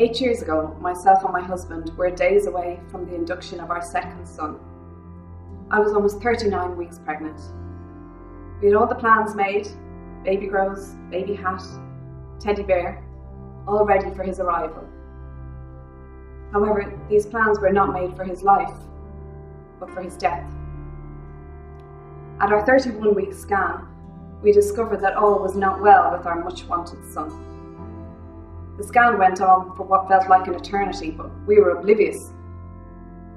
8 years ago, myself and my husband were days away from the induction of our second son. I was almost 39 weeks pregnant. We had all the plans made, baby grows, baby hat, teddy bear, all ready for his arrival. However, these plans were not made for his life, but for his death. At our 31-week scan, we discovered that all was not well with our much-wanted son. The scan went on for what felt like an eternity, but we were oblivious,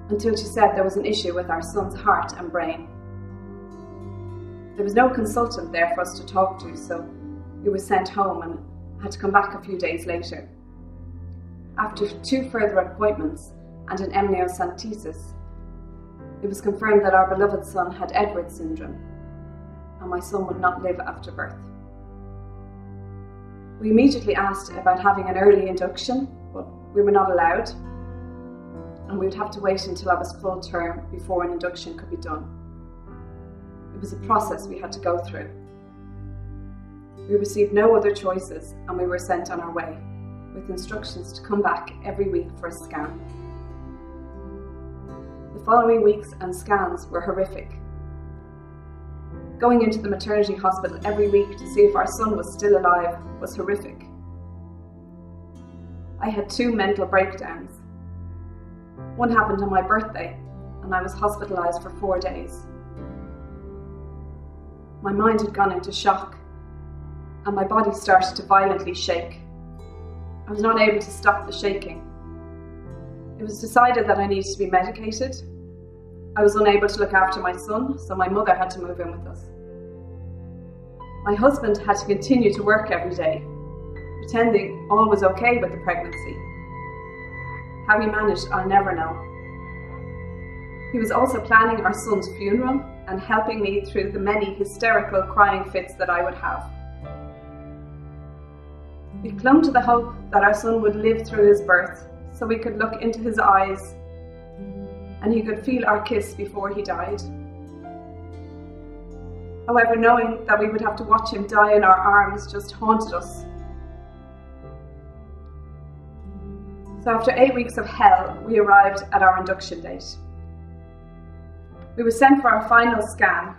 until she said there was an issue with our son's heart and brain. There was no consultant there for us to talk to, so we were sent home and had to come back a few days later. After two further appointments and an amniocentesis, it was confirmed that our beloved son had Edwards syndrome, and my son would not live after birth. We immediately asked about having an early induction, but we were not allowed, and we would have to wait until I was full term before an induction could be done. It was a process we had to go through. We received no other choices, and we were sent on our way, with instructions to come back every week for a scan. The following weeks and scans were horrific. Going into the maternity hospital every week to see if our son was still alive was horrific. I had two mental breakdowns. One happened on my birthday, and I was hospitalised for 4 days. My mind had gone into shock, and my body started to violently shake. I was not able to stop the shaking. It was decided that I needed to be medicated. I was unable to look after my son, so my mother had to move in with us. My husband had to continue to work every day, pretending all was okay with the pregnancy. How he managed, I'll never know. He was also planning our son's funeral and helping me through the many hysterical crying fits that I would have. We clung to the hope that our son would live through his birth, so we could look into his eyes and he could feel our kiss before he died. However, knowing that we would have to watch him die in our arms just haunted us. So after 8 weeks of hell, we arrived at our induction date. We were sent for our final scan,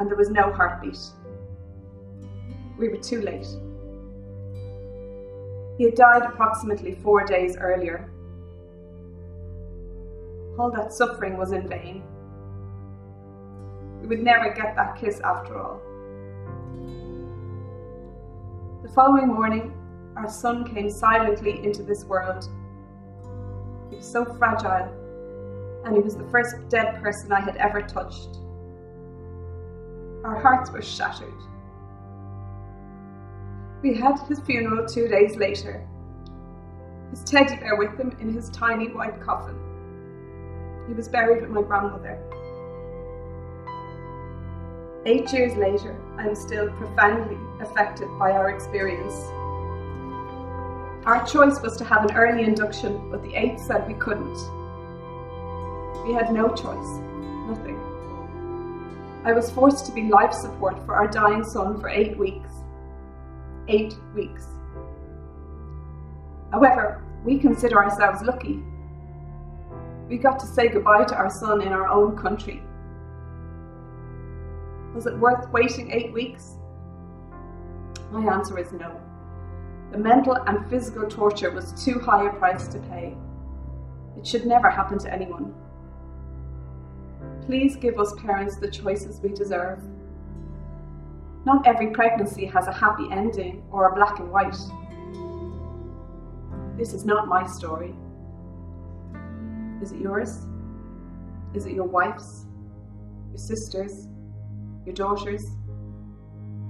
and there was no heartbeat. We were too late. He had died approximately 4 days earlier. All that suffering was in vain. We would never get that kiss after all. The following morning, our son came silently into this world. He was so fragile, and he was the first dead person I had ever touched. Our hearts were shattered. We had his funeral 2 days later, his teddy bear with him in his tiny white coffin. He was buried with my grandmother. 8 years later, I am still profoundly affected by our experience. Our choice was to have an early induction, but the 8th said we couldn't. We had no choice, nothing. I was forced to be life support for our dying son for 8 weeks. 8 weeks. However, we consider ourselves lucky. We got to say goodbye to our son in our own country. Was it worth waiting 8 weeks? My answer is no. The mental and physical torture was too high a price to pay. It should never happen to anyone. Please give us parents the choices we deserve. Not every pregnancy has a happy ending or a black and white. This is not my story. Is it yours? Is it your wife's, your sister's, your daughter's?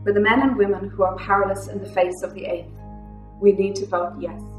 For the men and women who are powerless in the face of the 8th, we need to vote yes.